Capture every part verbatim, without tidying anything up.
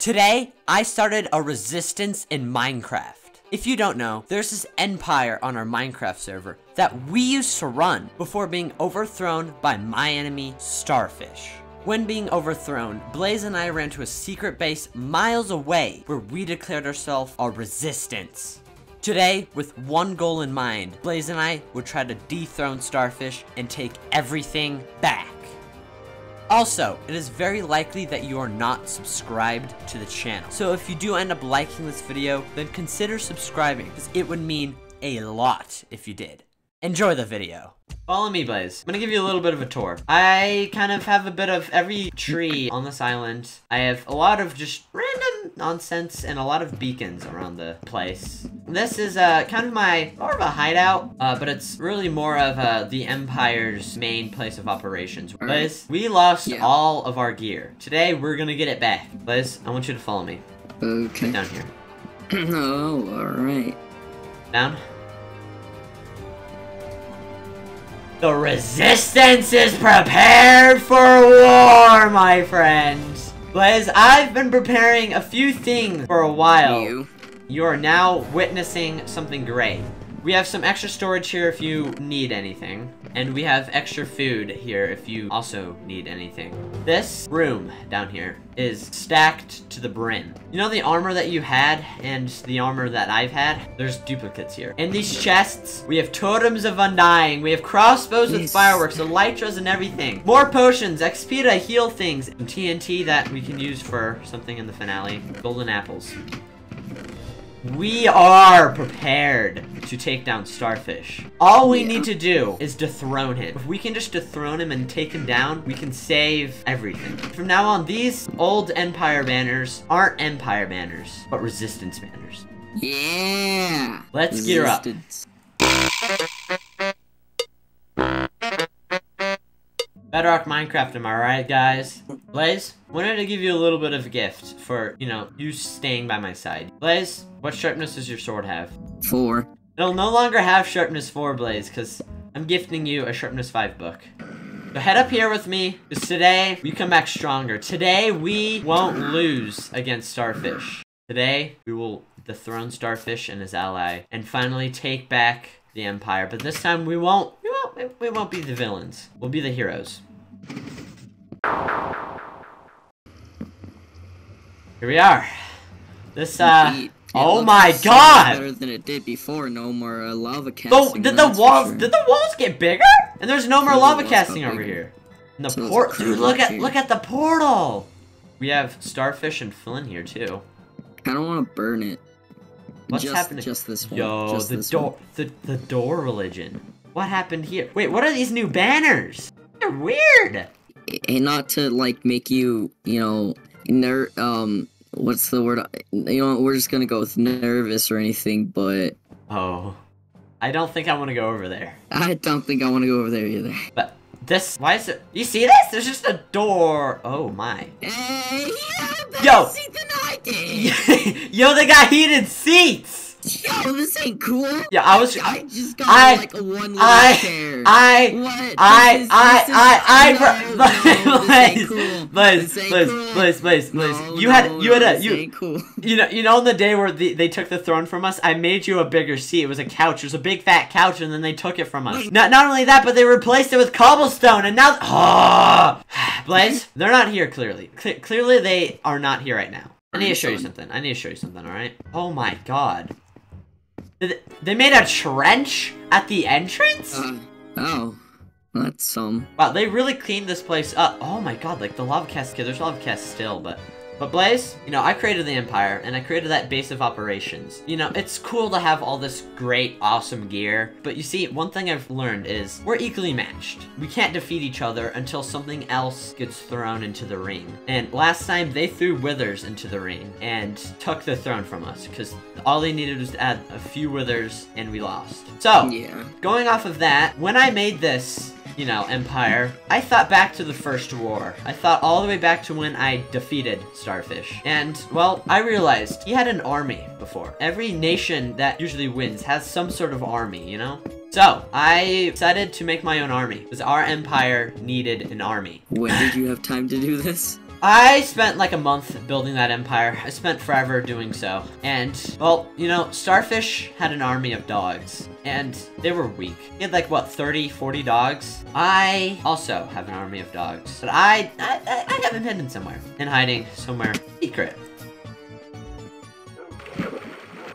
Today, I started a resistance in Minecraft. If you don't know, there's this empire on our Minecraft server that we used to run before being overthrown by my enemy, Starfish. When being overthrown, Blaze and I ran to a secret base miles away where we declared ourselves a resistance. Today, with one goal in mind, Blaze and I would try to dethrone Starfish and take everything back. Also, it is very likely that you are not subscribed to the channel. So if you do end up liking this video, then consider subscribing, because it would mean a lot if you did. Enjoy the video. Follow me, Blaze. I'm gonna give you a little bit of a tour. I kind of have a bit of every tree on this island. I have a lot of just random nonsense and a lot of beacons around the place. This is uh, kind of my, more of a hideout, uh, but it's really more of uh, the Empire's main place of operations. Blaze, we lost yeah. all of our gear. Today, we're gonna get it back. Blaze, I want you to follow me. Okay. Get down here. Oh, alright. Down. The resistance is prepared for war, my friends. Blaze, I've been preparing a few things for a while. You. you are now witnessing something great. We have some extra storage here if you need anything. And we have extra food here if you also need anything. This room down here is stacked to the brim. You know the armor that you had and the armor that I've had? There's duplicates here. In these chests, we have totems of undying. We have crossbows with fireworks, elytras, and everything. More potions, X P to heal things. Some T N T that we can use for something in the finale. Golden apples. We are prepared to take down Starfish. All we yeah. need to do is dethrone him. If we can just dethrone him and take him down, we can save everything. From now on, these old Empire banners aren't Empire banners, but Resistance banners. Yeah. Let's Resistance. gear up. Bedrock Minecraft, am I right, guys? Blaze, wanted to give you a little bit of a gift for, you know, you staying by my side. Blaze, what sharpness does your sword have? Four. It'll no longer have sharpness four, Blaze, because I'm gifting you a sharpness five book. So head up here with me, because today, we come back stronger. Today, we won't lose against Starfish. Today, we will dethrone Starfish and his ally, and finally take back the Empire, but this time we won't. We won't be the villains. We'll be the heroes. Here we are. This, uh... It, it oh my so god! Better than it did before. No more uh, lava casting. Oh, did the walls... Sure. Did the walls get bigger? And there's no more lava casting over here. And the so port... Dude, look at, look at the portal! We have Starfish and Flynn here, too. I don't want to burn it. What's just, happening? Just this one. Yo, just the door... The, the door religion. What happened here? Wait, what are these new banners? They're weird! And not to, like, make you, you know, ner- um, what's the word? You know, we're just gonna go with nervous or anything, but... Oh. I don't think I want to go over there. I don't think I want to go over there either. But this, why is it- You see this? There's just a door! Oh my. Hey, he had a better Yo. seat than I did! Yo, they got heated seats! Yo, this ain't cool. Yeah, I was. I just got I, like a one little chair. I, what? I, this, I, this I, I, no, I, no, cool. Blaze, Blaze, Blaze, Blaze, Blaze. No, you no, had, you no, had a, you, cool. you know, you know, on the day where the, they took the throne from us, I made you a bigger seat. It was a couch. It was a big fat couch, and then they took it from us. Not, not only that, but they replaced it with cobblestone, and now, oh, Blaze, they're not here. Clearly, Cle clearly, they are not here right now. I need to show you something. I need to show you something. All right. Oh my god. They made a trench at the entrance? Uh, oh, that's some. Um... Wow, they really cleaned this place up. Oh my god, like the lava cast kid. There's lava cast still, but... But Blaze, you know, I created the Empire, and I created that base of operations. You know, it's cool to have all this great, awesome gear, but you see, one thing I've learned is we're equally matched. We can't defeat each other until something else gets thrown into the ring. And last time, they threw Withers into the ring and took the throne from us, because all they needed was to add a few Withers, and we lost. So, yeah. Going off of that, when I made this... You know, Empire. I thought back to the first war. I thought all the way back to when I defeated Starfish. And, well, I realized he had an army before. Every nation that usually wins has some sort of army, you know? So, I decided to make my own army. Because our Empire needed an army. When did you have time to do this? I spent like a month building that empire. I spent forever doing so. And, well, you know, Starfish had an army of dogs. And they were weak. He had like, what, thirty, forty dogs? I also have an army of dogs. But I, I, I, I have them hidden somewhere. And hiding somewhere secret.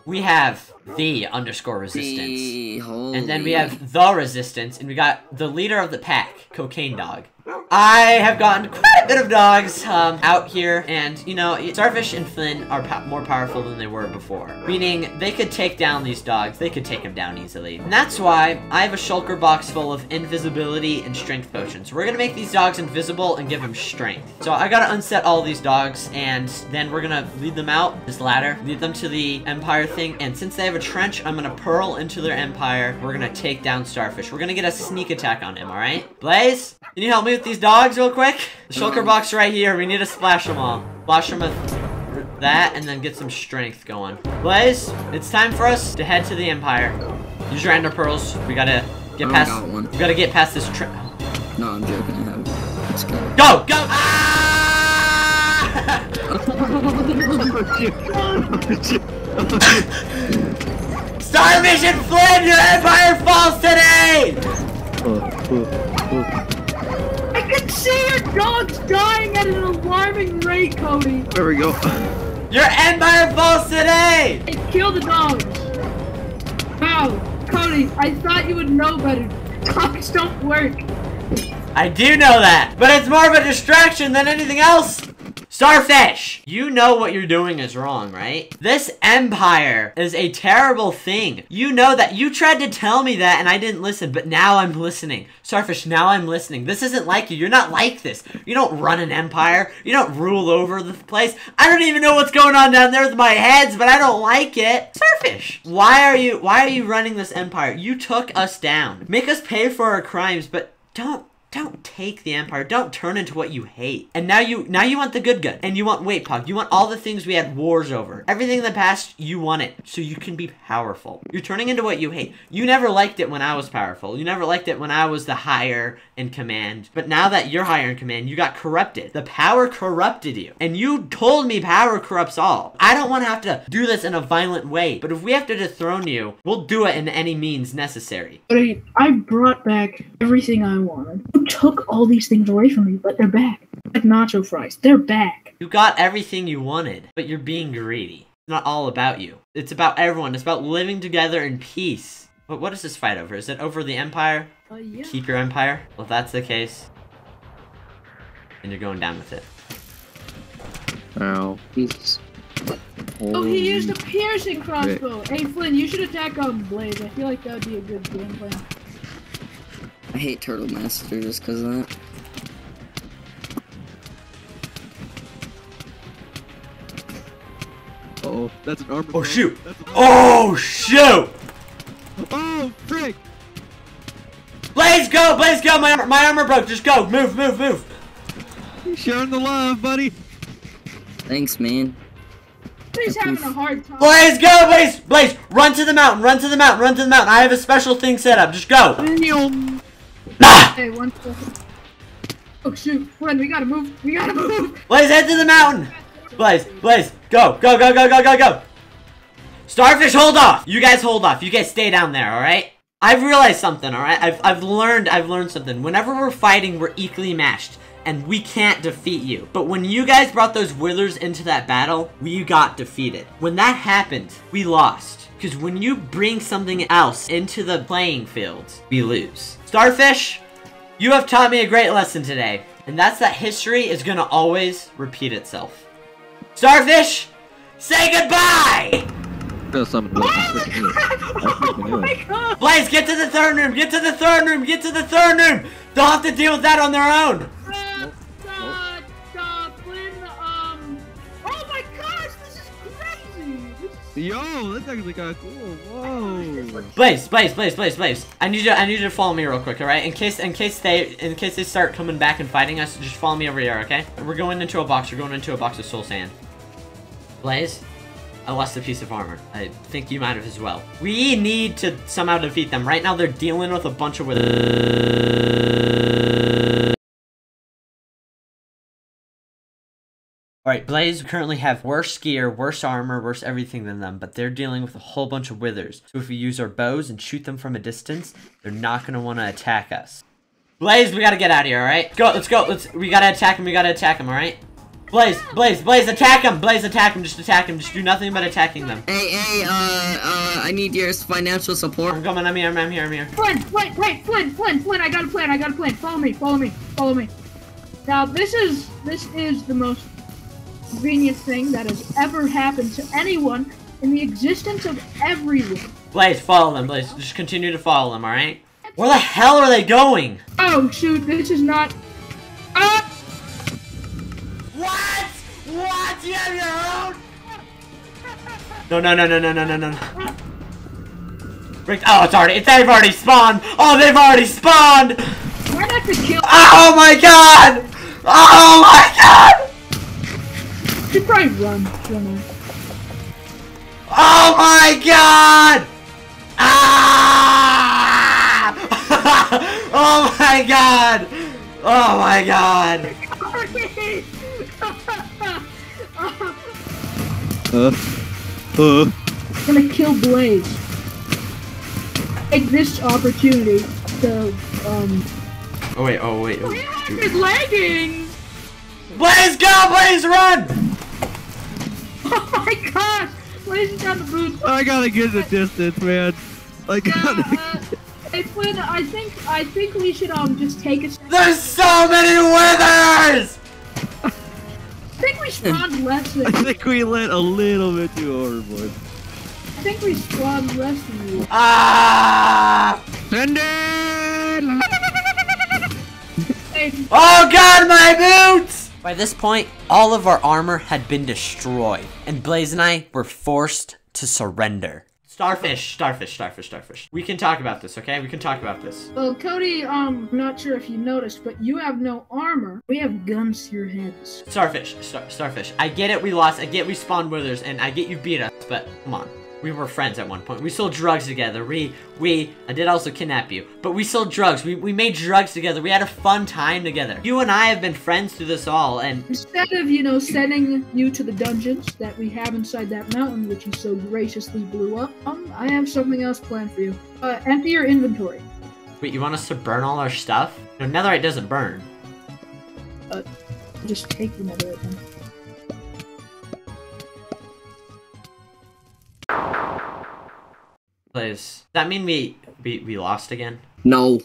We have the underscore resistance. The holy. And then we have the resistance. And we got the leader of the pack, Cocaine Dog. I have gotten quite a bit of dogs um, out here, and you know, Starfish and Flynn are po more powerful than they were before. Meaning, they could take down these dogs, they could take them down easily. And that's why I have a shulker box full of invisibility and strength potions. We're gonna make these dogs invisible and give them strength. So I gotta unset all these dogs, and then we're gonna lead them out this ladder, lead them to the empire thing, and since they have a trench, I'm gonna pearl into their empire. We're gonna take down Starfish. We're gonna get a sneak attack on him, alright? Blaze, can you help me with these dogs real quick? The shulker box right here. We need to splash them all. Splash them with that and then get some strength going. Blaze, it's time for us to head to the empire. Use your ender pearls. We gotta get past got one. We gotta get past this trip. No, I'm joking. I have let's go. Go! Go! Ah! Starfish and Flynn, your empire falls today! Oh, oh, oh. I can see your dogs dying at an alarming rate, Cody. There we go. Your empire falls today! It killed the dogs. Wow, Cody, I thought you would know better. Dogs don't work. I do know that, but it's more of a distraction than anything else. Starfish, you know what you're doing is wrong, right? This empire is a terrible thing. You know that. You tried to tell me that and I didn't listen, but now I'm listening. Starfish, now I'm listening. This isn't like you. You're not like this. You don't run an empire. You don't rule over the place. I don't even know what's going on down there with my heads, but I don't like it. Starfish, why are you, why are you running this empire? You took us down. Make us pay for our crimes, but don't. Don't take the empire. Don't turn into what you hate. And now you now you want the good good. And you want Wait Pog. You want all the things we had wars over. Everything in the past, you want it. So you can be powerful. You're turning into what you hate. You never liked it when I was powerful. You never liked it when I was the higher in command. But now that you're higher in command, you got corrupted. The power corrupted you. And you told me power corrupts all. I don't want to have to do this in a violent way. But if we have to dethrone you, we'll do it in any means necessary. But I brought back everything I wanted. Took all these things away from me, but they're back. Like nacho fries, they're back. You got everything you wanted, but you're being greedy. It's not all about you. It's about everyone. It's about living together in peace. But what is this fight over? Is it over the empire? Uh, yeah. Keep your empire? Well, if that's the case, and you're going down with it. Ow. Peace. Oh, he used a piercing crossbow. Rick. Hey, Flynn, you should attack on Blaze. I feel like that would be a good game plan. I hate Turtle Master just because of that. Uh oh, that's an armor. Oh shoot! Oh shoot! Oh frick! Blaze go! Blaze go! My armor, my armor broke. Just go! Move! Move! Move! You're sharing the love, buddy. Thanks, man. He's having a hard time. Blaze, go, Blaze! Blaze, run to the mountain! Run to the mountain! Run to the mountain! I have a special thing set up. Just go. Ah! Hey, one second. Oh shoot, Flynn, we gotta move, we gotta move! Blaze, head to the mountain! Blaze, Blaze, go, go, go, go, go, go, go! Starfish, hold off! You guys hold off, you guys stay down there, alright? I've realized something, alright? I've, I've learned, I've learned something. Whenever we're fighting, we're equally matched. And we can't defeat you. But when you guys brought those withers into that battle, we got defeated. When that happened, we lost. Because when you bring something else into the playing field, we lose. Starfish, you have taught me a great lesson today. And that's that history is gonna always repeat itself. Starfish, say goodbye! Oh, Blaze, get to the third room! Get to the third room! Get to the third room! They'll have to deal with that on their own! Yo, that's actually kind of cool. Whoa. Blaze, Blaze, Blaze, Blaze, Blaze. I need you. I need you to follow me real quick, all right? In case, in case they, in case they start coming back and fighting us, just follow me over here, okay? We're going into a box. We're going into a box of soul sand. Blaze, I lost a piece of armor. I think you might have as well. We need to somehow defeat them. Right now, they're dealing with a bunch of withers. Alright, Blaze currently have worse gear, worse armor, worse everything than them, but they're dealing with a whole bunch of withers. So if we use our bows and shoot them from a distance, they're not going to want to attack us. Blaze, we got to get out of here, alright? Go, let's go, let's, we got to attack him, we got to attack him, alright? Blaze, Blaze, Blaze, attack him! Blaze, attack him, just attack him, just do nothing but attacking them. Hey, hey, uh, uh, I need your financial support. I'm coming, I'm here, I'm here, I'm here. Flynn, Flynn, Flynn, Flynn, Flynn, Flynn, I got a plan, I got a plan. Follow me, follow me, follow me. Now, this is, this is the most genius thing that has ever happened to anyone in the existence of everyone. Blaze, follow them, Blaze. Just continue to follow them, alright? Where the hell are they going? Oh, shoot, this is not... Ah! What? What? You have your own? No, no, no, no, no, no, no, no. Oh, it's already... It's, they've already spawned! Oh, they've already spawned! Why not to kill... Oh, my God! Oh, my God! You should probably run, Jimmy. Oh my God! Ah! Oh my God! Oh my God! uh, uh. I'm gonna kill Blaze. Take this opportunity to um. Oh wait! Oh wait! Oh. His leggings. Blaze, go! Blaze, run! Oh my gosh! Blaze is down the boots. I gotta get the distance, man. I gotta. Yeah, uh, hey, Flynn, I think I think we should um just take a. There's so many withers. I think we spawned less than. I think we went a little bit too overboard. I think we spawned less than you. Ah! Send it! Oh God, my boots! By this point, all of our armor had been destroyed, and Blaze and I were forced to surrender. Starfish, starfish, starfish, starfish. We can talk about this, okay? We can talk about this. Well, Cody, um, I'm not sure if you noticed, but you have no armor. We have guns to your heads. Starfish, star starfish. I get it, we lost. I get we spawned withers, and I get you beat us, but come on. We were friends at one point. We sold drugs together. We, we, I did also kidnap you. But we sold drugs. We, we made drugs together. We had a fun time together. You and I have been friends through this all, and... Instead of, you know, sending you to the dungeons that we have inside that mountain, which you so graciously blew up, um, I have something else planned for you. Uh, empty your inventory. Wait, you want us to burn all our stuff? No, netherite doesn't burn. Uh, just take the netherite then. Does that mean we, we we lost again? No,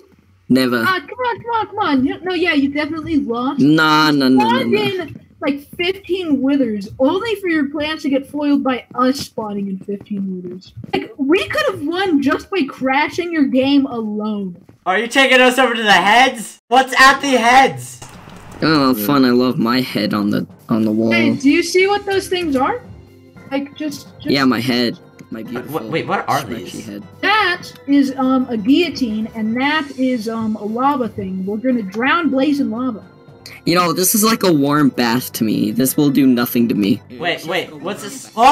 never. Ah, uh, come on, come on, come on! You, no, yeah, you definitely lost. Nah, no, no, no, no. Like fifteen withers, only for your plans to get foiled by us spawning in fifteen withers. Like we could have won just by crashing your game alone. Are you taking us over to the heads? What's at the heads? Oh, fun! I love my head on the on the wall. Hey, do you see what those things are? Like just. just yeah, my head. My beautiful wait, what are these? Head. That is um a guillotine, and that is um a lava thing. We're gonna drown Blaze in lava. You know, this is like a warm bath to me. This will do nothing to me. Wait, wait, what's this? Oh,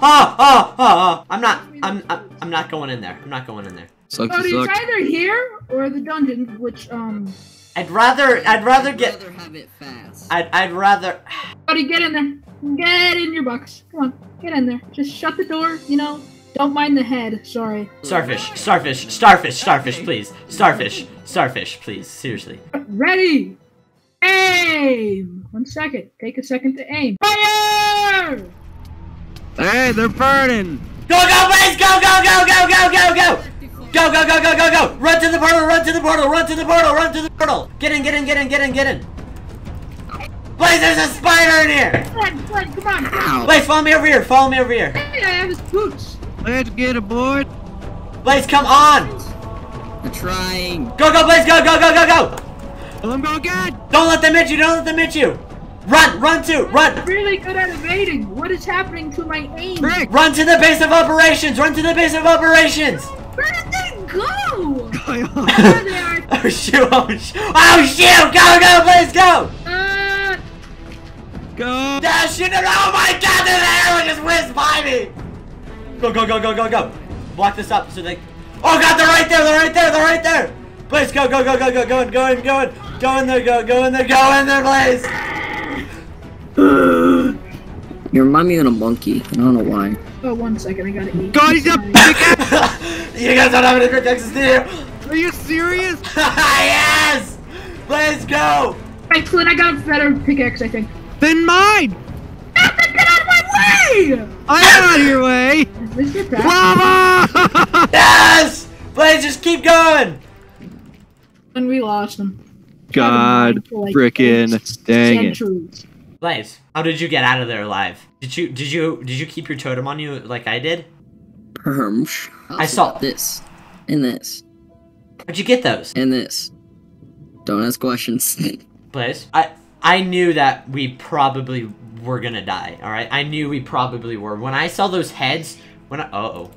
oh, oh, oh! I'm not, I'm, I'm, I'm not going in there. I'm not going in there. So it's either here or the dungeon, which um. I'd rather, I'd rather I'd get. I'd rather have it fast. I'd, I'd rather. Buddy, get in there. Get in your box. Come on. Get in there. Just shut the door, you know? Don't mind the head. Sorry. Starfish, starfish, starfish, starfish, okay. Please. Starfish, starfish, please. Seriously. Ready! Aim! One second. Take a second to aim. Fire! Hey, they're burning! Go, go, Blaze! Go, go, go, go, go, go, go! Go, go, go, go, go, go! Run to the portal, run to the portal, run to the portal, run to the portal! Get in, get in, get in, get in, get in! Blaze, there's a spider in here! Flynn, Flynn, come on! Ow. Blaze, follow me over here! Follow me over here! Hey, I have his boots! Let's get aboard! Blaze, come on! I'm trying. Go, go, Blaze, go, go, go, go, go! Well, I'm going good! Don't let them hit you! Don't let them hit you! Run, run to, run! I'm really good at evading! What is happening to my aim? Rick. Run to the base of operations! Run to the base of operations! Where did they go? There they are! Oh shoot! Oh shoot! Oh shoot! Go, go, Blaze, go! Go! Dash in it! Oh my God! There's an arrow just whizzed by me! Go, go, go, go, go, go! Block this up so they. Oh God! They're right there! They're right there! They're right there! Blaze, go, go, go, go, go, go in, go in, go in, go in there, go, go in there, go in there, Blaze! You remind me of a monkey, and I don't know why. Oh, one second, I gotta eat. Guys, a pickaxe! You guys don't have any pickaxes here! Are you serious? Yes! Let's go! Hey, Flynn, I got a better pickaxe, I think. Than mine! Nothing, get out of my way! I'm out of your way! Is this your lava! Yes! Blaze, just keep going! And we lost him. God, like frickin' dang centuries. It. Blaze, how did you get out of there alive? Did you did you did you keep your totem on you like I did? Perms. I saw this and this. How'd you get those? And this. Don't ask questions. Blaze, I I knew that we probably were gonna die. All right, I knew we probably were. When I saw those heads, when I uh oh.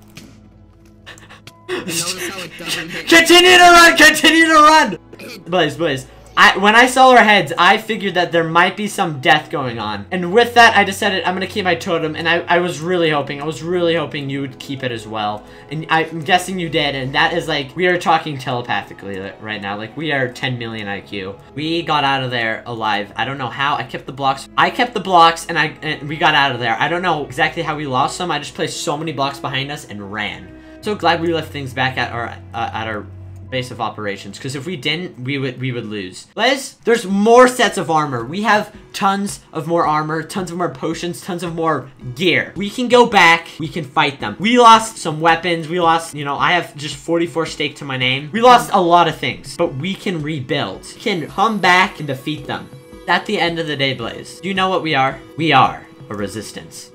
How it continue to run! Continue to run! Blaze, Blaze. I, when I saw our heads, I figured that there might be some death going on. And with that, I decided I'm gonna keep my totem, and I, I was really hoping, I was really hoping you would keep it as well. And I'm guessing you did, and that is like, we are talking telepathically right now. Like, we are ten million I Q. We got out of there alive. I don't know how, I kept the blocks. I kept the blocks, and, I, and we got out of there. I don't know exactly how we lost them. I just placed so many blocks behind us and ran. So glad we left things back at our uh, at our base of operations, because if we didn't, we would we would lose. Blaze, there's more sets of armor. We have tons of more armor, tons of more potions, tons of more gear. We can go back. We can fight them. We lost some weapons. We lost, you know, I have just forty-four stake to my name. We lost a lot of things, but we can rebuild. We can come back and defeat them. At the end of the day, Blaze, do you know what we are? We are a resistance.